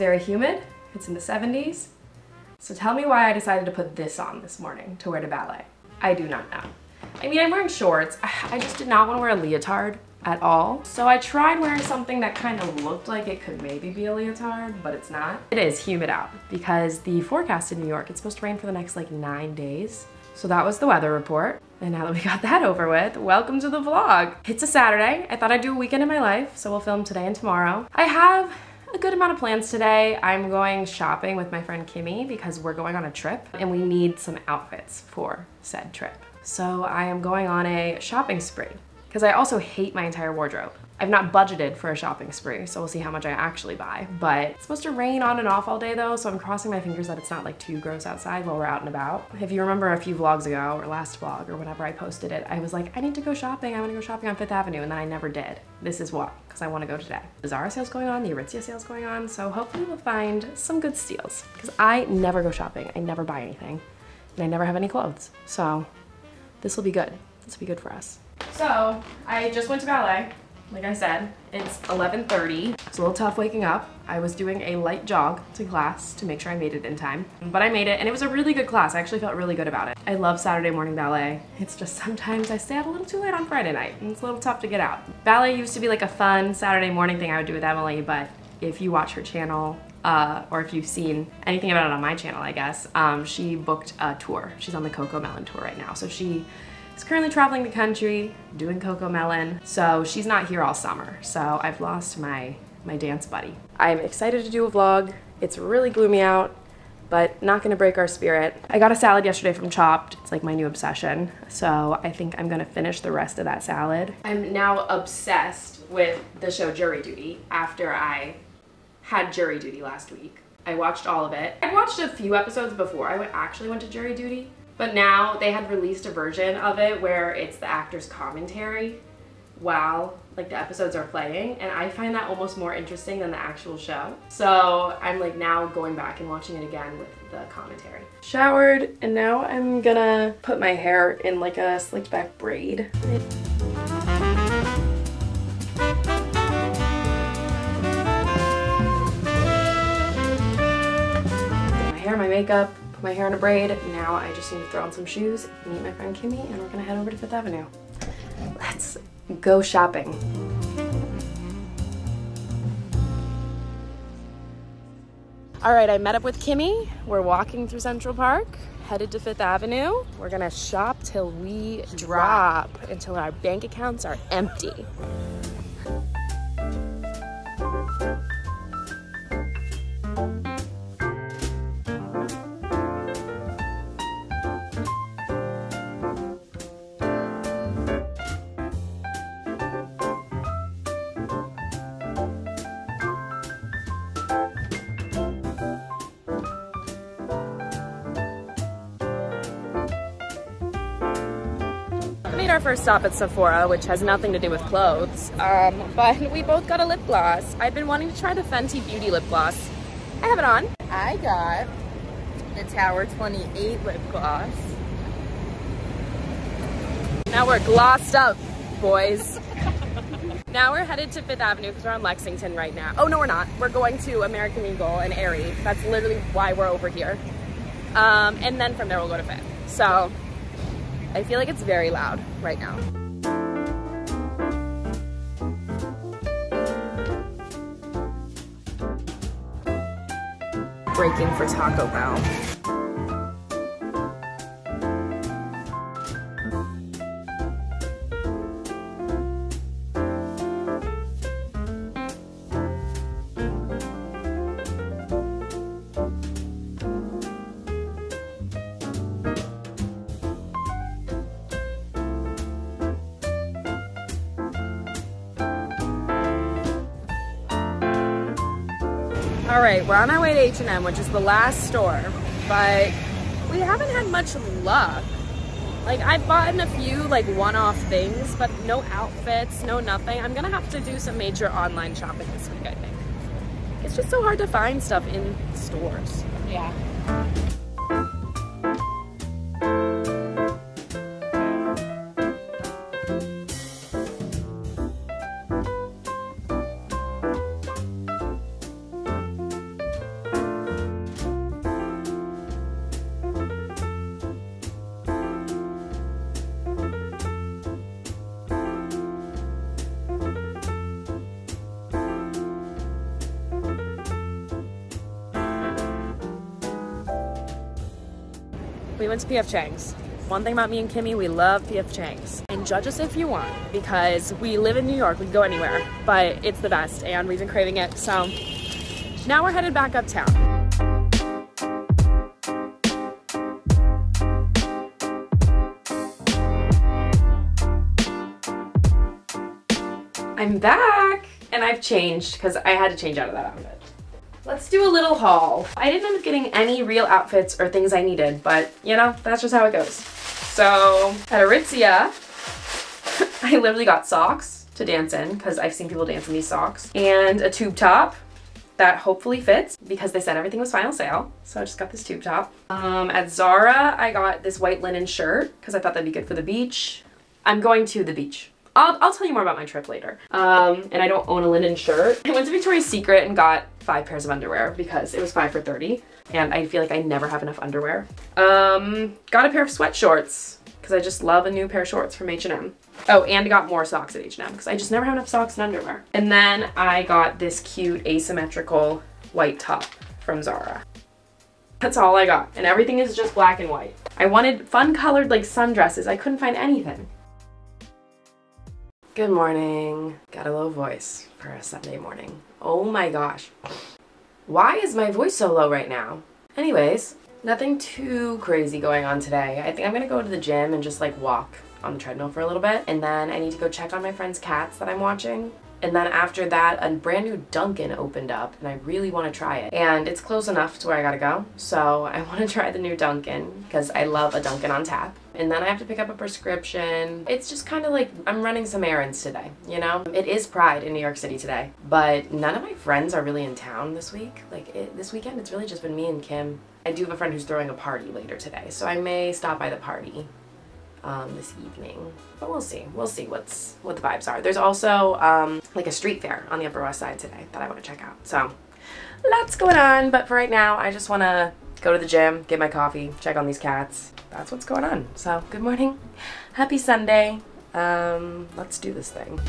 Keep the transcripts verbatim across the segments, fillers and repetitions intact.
very humid, it's in the seventies. So tell me why I decided to put this on this morning to wear to ballet. I do not know. I mean, I'm wearing shorts. I just did not want to wear a leotard at all. So I tried wearing something that kind of looked like it could maybe be a leotard, but it's not. It is humid out because the forecast in New York, it's supposed to rain for the next like nine days. So that was the weather report. And now that we got that over with, welcome to the vlog. It's a Saturday. I thought I'd do a weekend in my life, so we'll film today and tomorrow. I have a good amount of plans today. I'm going shopping with my friend Kimmy because we're going on a trip and we need some outfits for said trip. So I am going on a shopping spree because I also hate my entire wardrobe. I've not budgeted for a shopping spree, so we'll see how much I actually buy, but it's supposed to rain on and off all day though, so I'm crossing my fingers that it's not like too gross outside while we're out and about. If you remember a few vlogs ago, or last vlog, or whenever I posted it, I was like, I need to go shopping, I wanna go shopping on fifth avenue, and then I never did. This is why, because I wanna go today. The Zara sale's going on, the Aritzia sale's going on, so hopefully we'll find some good steals, because I never go shopping, I never buy anything, and I never have any clothes, so this will be good. This will be good for us. So I just went to ballet. Like I said, it's eleven thirty. It's a little tough waking up. I was doing a light jog to class to make sure I made it in time, but I made it and it was a really good class. I actually felt really good about it. I love Saturday morning ballet. It's just sometimes I stay out a little too late on Friday night and it's a little tough to get out. Ballet used to be like a fun Saturday morning thing I would do with Emily, but if you watch her channel, Uh, or if you've seen anything about it on my channel, I guess, um, she booked a tour. She's on the Coco Melon tour right now. So she is currently traveling the country, doing Coco Melon. So she's not here all summer. So I've lost my, my dance buddy. I'm excited to do a vlog. It's really gloomy out, but not gonna break our spirit. I got a salad yesterday from Chopped. It's like my new obsession. So I think I'm gonna finish the rest of that salad. I'm now obsessed with the show Jury Duty after I had Jury Duty last week. I watched all of it. I watched a few episodes before I went, actually went to Jury Duty, but now they had released a version of it where it's the actor's commentary while like the episodes are playing, and I find that almost more interesting than the actual show. So I'm like now going back and watching it again with the commentary. Showered, and now I'm gonna put my hair in like a slicked back braid. My makeup, put my hair in a braid. Now I just need to throw on some shoes, meet my friend Kimmy, and we're gonna head over to fifth avenue. Let's go shopping. All right, I met up with Kimmy. We're walking through Central Park, headed to fifth avenue. We're gonna shop till we drop, until our bank accounts are empty. Our first stop at Sephora, which has nothing to do with clothes, um, but we both got a lip gloss. I've been wanting to try the Fenty Beauty lip gloss. I have it on. I got the tower twenty-eight lip gloss. Now we're glossed up, boys. Now we're headed to fifth avenue because we're on Lexington right now. Oh, no, we're not. We're going to American Eagle and Aerie. That's literally why we're over here. Um, and then from there, we'll go to fifth. So I feel like it's very loud right now. Breaking for Taco Bell. All right, we're on our way to H and M, which is the last store, but we haven't had much luck. Like, I've bought in a few, like, one-off things, but no outfits, no nothing. I'm gonna have to do some major online shopping this week, I think. It's just so hard to find stuff in stores. Yeah. we went to P F. Chang's. One thing about me and Kimmy, we love P F. Chang's. And judge us if you want, because we live in New York, we can go anywhere, but it's the best and we've been craving it. So now we're headed back uptown. I'm back and I've changed because I had to change out of that outfit. Let's do a little haul. I didn't end up getting any real outfits or things I needed, but you know, that's just how it goes. So at Aritzia, I literally got socks to dance in because I've seen people dance in these socks, and a tube top that hopefully fits because they said everything was final sale. So I just got this tube top. Um, at Zara, I got this white linen shirt because I thought that'd be good for the beach. I'm going to the beach. I'll, I'll tell you more about my trip later. Um, and I don't own a linen shirt. I went to Victoria's Secret and got five pairs of underwear because it was five for thirty. And I feel like I never have enough underwear. Um, got a pair of sweat shorts because I just love a new pair of shorts from H and M. Oh, and I got more socks at H and M because I just never have enough socks and underwear. And then I got this cute asymmetrical white top from Zara. That's all I got. And everything is just black and white. I wanted fun colored like sundresses. I couldn't find anything. Good morning. Got a low voice for a Sunday morning. Oh my gosh. Why is my voice so low right now? Anyways, nothing too crazy going on today. I think I'm gonna go to the gym and just like walk on the treadmill for a little bit. And then I need to go check on my friend's cats that I'm watching. And then after that, a brand new Dunkin' opened up and I really wanna try it. And it's close enough to where I gotta go. So I wanna try the new Dunkin' because I love a Dunkin' on tap. And then I have to pick up a prescription. It's just kind of like I'm running some errands today, you know? It is Pride in New York City today, but none of my friends are really in town this week. Like it, this weekend, it's really just been me and Kim. I do have a friend who's throwing a party later today, so I may stop by the party um, this evening, but we'll see. We'll see what's what the vibes are. There's also um, like a street fair on the Upper West Side today that I want to check out. So lots going on, but for right now, I just want to go to the gym, get my coffee, check on these cats. That's what's going on. So good morning, happy Sunday. Um, let's do this thing.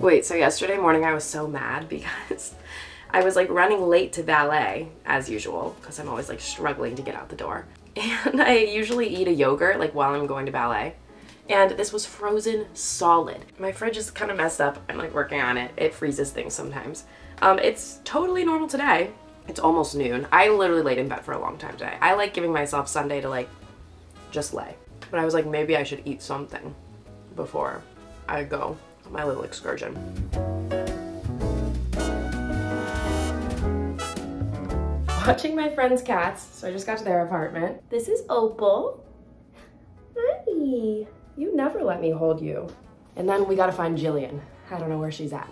Wait, so yesterday morning I was so mad because I was like running late to ballet as usual because I'm always like struggling to get out the door. And I usually eat a yogurt like while I'm going to ballet. And this was frozen solid. My fridge is kind of messed up. I'm like working on it. It freezes things sometimes. Um, it's totally normal today. It's almost noon. I literally laid in bed for a long time today. I like giving myself Sunday to like just lay. But I was like, maybe I should eat something before I go on my little excursion. Watching my friend's cats. So I just got to their apartment. This is Opal. Hi. You never let me hold you. And then we gotta find Jillian. I don't know where she's at.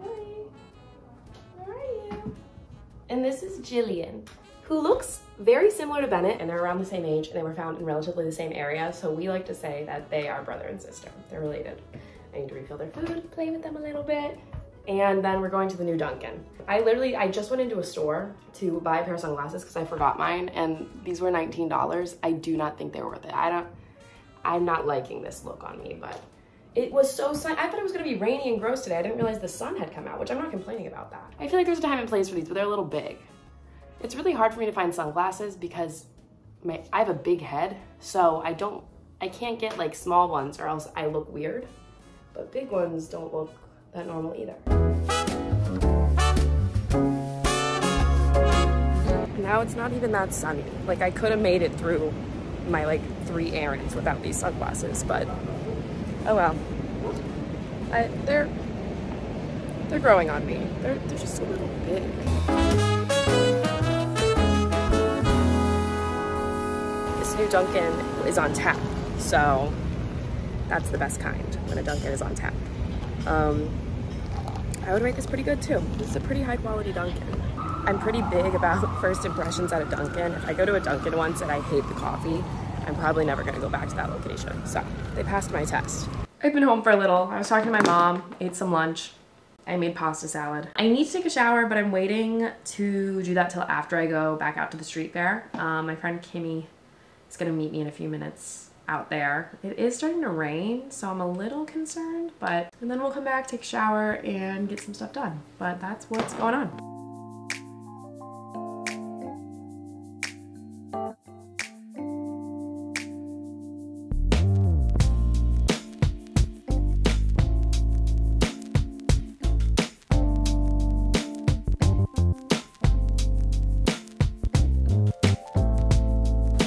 Jillian, where are you? And this is Jillian, who looks very similar to Bennett, and they're around the same age, and they were found in relatively the same area, so we like to say that they are brother and sister. They're related. I need to refill their food, play with them a little bit, and then we're going to the new Dunkin'. I literally, I just went into a store to buy a pair of sunglasses because I forgot mine, and these were nineteen dollars. I do not think they were worth it. I don't, I'm not liking this look on me, but it was so sunny. I thought it was gonna be rainy and gross today. I didn't realize the sun had come out, which I'm not complaining about that. I feel like there's a time and place for these, but they're a little big. It's really hard for me to find sunglasses because my, I have a big head, so I don't, I can't get like small ones or else I look weird, but big ones don't look that normal either. Now it's not even that sunny. Like I could have made it through my like three errands without these sunglasses, but oh well. I, they're they're growing on me. They're they're just a little big. This new Dunkin' is on tap, so that's the best kind when a Dunkin' is on tap. Um, I would rate this pretty good too. This is a pretty high quality Dunkin'. I'm pretty big about first impressions at a Dunkin'. If I go to a Dunkin' once and I hate the coffee, I'm probably never gonna go back to that location. So they passed my test. I've been home for a little. I was talking to my mom, ate some lunch. I made pasta salad. I need to take a shower, but I'm waiting to do that till after I go back out to the street fair. Um, my friend Kimmy is gonna meet me in a few minutes out there. It is starting to rain, so I'm a little concerned, but and then we'll come back, take a shower, and get some stuff done. But that's what's going on.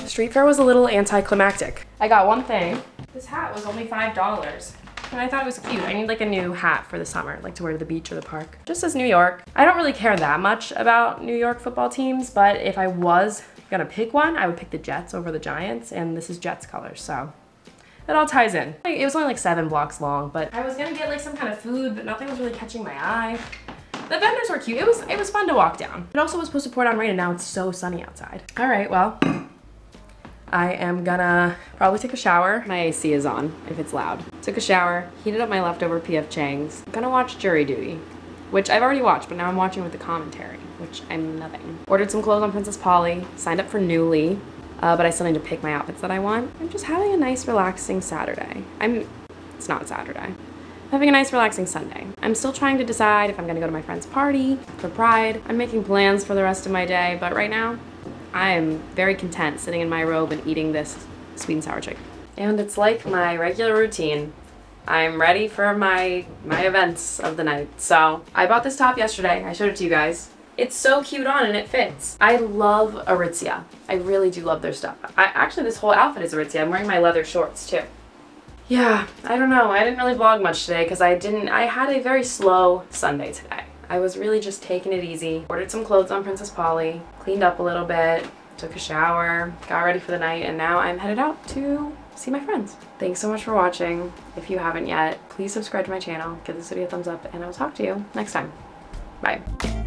Streetfair was a little anticlimactic. I got one thing. This hat was only five dollars. And I thought it was cute. I need like a new hat for the summer, like to wear to the beach or the park. Just as New York. I don't really care that much about New York football teams, but if I was gonna pick one, I would pick the Jets over the Giants, and this is Jets colors, so it all ties in. It was only like seven blocks long, but I was gonna get like some kind of food, but nothing was really catching my eye. The vendors were cute. It was, it was fun to walk down. It also was supposed to pour down rain, and now it's so sunny outside. All right, well. I am gonna probably take a shower. My A C is on, if it's loud. Took a shower, heated up my leftover P F Chang's. I'm gonna watch Jury Duty, which I've already watched, but now I'm watching with the commentary, which I'm loving. Ordered some clothes on Princess Polly, signed up for Newly, uh, but I still need to pick my outfits that I want. I'm just having a nice, relaxing Saturday. I'm, it's not Saturday. I'm having a nice, relaxing Sunday. I'm still trying to decide if I'm gonna go to my friend's party for Pride. I'm making plans for the rest of my day, but right now, I am very content sitting in my robe and eating this sweet and sour chicken. And it's like my regular routine. I'm ready for my my events of the night. So I bought this top yesterday. I showed it to you guys. It's so cute on and it fits. I love Aritzia. I really do love their stuff. I, actually, this whole outfit is Aritzia. I'm wearing my leather shorts too. Yeah, I don't know. I didn't really vlog much today because I didn't, I had a very slow Sunday today. I was really just taking it easy. Ordered some clothes on Princess Polly, cleaned up a little bit, took a shower, got ready for the night, and now I'm headed out to see my friends. Thanks so much for watching. If you haven't yet, please subscribe to my channel, give this video a thumbs up, and I'll talk to you next time. Bye.